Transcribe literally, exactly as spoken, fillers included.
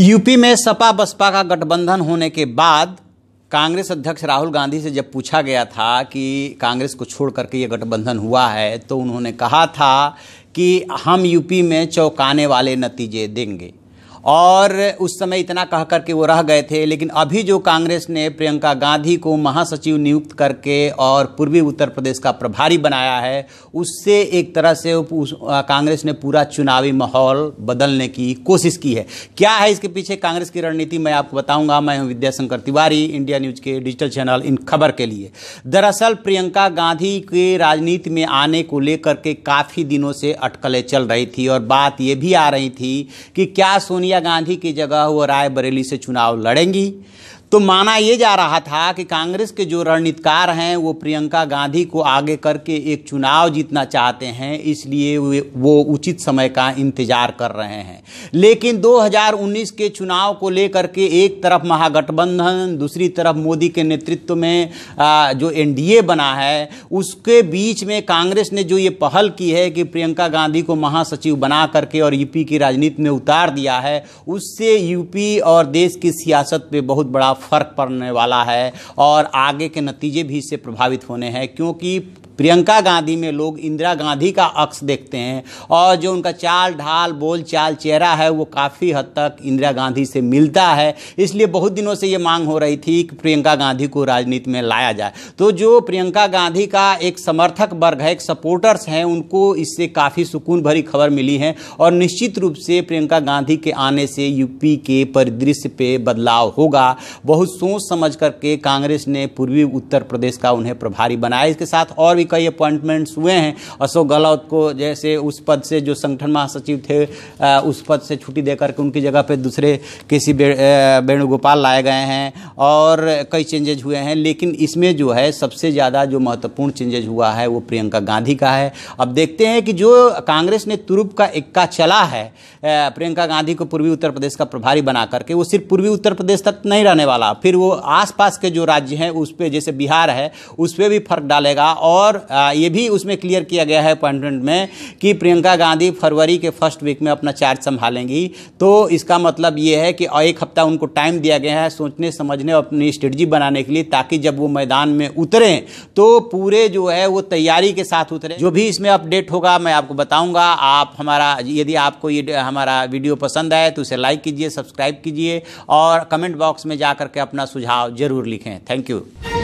UP में सपा बसपा का गठबंधन होने के बाद कांग्रेस अध्यक्ष राहुल गांधी से जब पूछा गया था कि कांग्रेस को छोड़ करके ये गठबंधन हुआ है, तो उन्होंने कहा था कि हम यूपी में चौंकाने वाले नतीजे देंगे और उस समय इतना कह कर के वो रह गए थे। लेकिन अभी जो कांग्रेस ने प्रियंका गांधी को महासचिव नियुक्त करके और पूर्वी उत्तर प्रदेश का प्रभारी बनाया है, उससे एक तरह से कांग्रेस ने पूरा चुनावी माहौल बदलने की कोशिश की है। क्या है इसके पीछे कांग्रेस की रणनीति, मैं आपको बताऊंगा। मैं हूं विद्याशंकर तिवारी, इंडिया न्यूज के डिजिटल चैनल इन खबर के लिए। दरअसल प्रियंका गांधी के राजनीति में आने को लेकर के काफ़ी दिनों से अटकलें चल रही थी और बात ये भी आ रही थी कि क्या सोनिया इंदिरा गांधी की जगह वो रायबरेली से चुनाव लड़ेंगी। तो माना ये जा रहा था कि कांग्रेस के जो रणनीतिकार हैं वो प्रियंका गांधी को आगे करके एक चुनाव जीतना चाहते हैं, इसलिए वो उचित समय का इंतजार कर रहे हैं। लेकिन दो हज़ार उन्नीस के चुनाव को लेकर के एक तरफ महागठबंधन, दूसरी तरफ मोदी के नेतृत्व में जो एनडीए बना है, उसके बीच में कांग्रेस ने जो ये पहल की है कि प्रियंका गांधी को महासचिव बना करके और यूपी की राजनीति में उतार दिया है, उससे यूपी और देश की सियासत पर बहुत बड़ा फर्क पड़ने वाला है और आगे के नतीजे भी इससे प्रभावित होने हैं, क्योंकि प्रियंका गांधी में लोग इंदिरा गांधी का अक्स देखते हैं और जो उनका चाल ढाल, बोल चाल, चेहरा है वो काफ़ी हद तक इंदिरा गांधी से मिलता है। इसलिए बहुत दिनों से ये मांग हो रही थी कि प्रियंका गांधी को राजनीति में लाया जाए। तो जो प्रियंका गांधी का एक समर्थक वर्ग है, एक सपोर्टर्स हैं, उनको इससे काफ़ी सुकून भरी खबर मिली है और निश्चित रूप से प्रियंका गांधी के आने से यूपी के परिदृश्य पर बदलाव होगा। बहुत सोच समझ करके कांग्रेस ने पूर्वी उत्तर प्रदेश का उन्हें प्रभारी बनाया। इसके साथ और कई अपॉइंटमेंट्स हुए हैं। अशोक गहलोत को जैसे उस पद से, जो संगठन महासचिव थे, उस पद से छुट्टी देकर के उनकी जगह पे दूसरे के सी वेणुगोपाल लाए गए हैं और कई चेंजेज हुए हैं। लेकिन इसमें जो है सबसे ज़्यादा जो महत्वपूर्ण चेंजेज हुआ है वो प्रियंका गांधी का है। अब देखते हैं कि जो कांग्रेस ने तुरुप का इक्का चला है प्रियंका गांधी को पूर्वी उत्तर प्रदेश का प्रभारी बना करके, वो सिर्फ पूर्वी उत्तर प्रदेश तक नहीं रहने वाला, फिर वो आसपास के जो राज्य हैं उस पर, जैसे बिहार है, उस पर भी फर्क डालेगा। और ये भी उसमें क्लियर किया गया है अपॉइंटमेंट में कि प्रियंका गांधी फरवरी के फर्स्ट वीक में अपना चार्ज संभालेंगी। तो इसका मतलब ये है कि एक हफ्ता उनको टाइम दिया गया है सोचने, समझने और अपनी स्ट्रेटजी बनाने के लिए, ताकि जब वो मैदान में उतरें तो पूरे जो है वो तैयारी के साथ उतरें। जो भी इसमें अपडेट होगा मैं आपको बताऊँगा। आप हमारा, यदि आपको ये हमारा वीडियो पसंद आए तो उसे लाइक कीजिए, सब्सक्राइब कीजिए और कमेंट बॉक्स में जा करके अपना सुझाव जरूर लिखें। Thank you.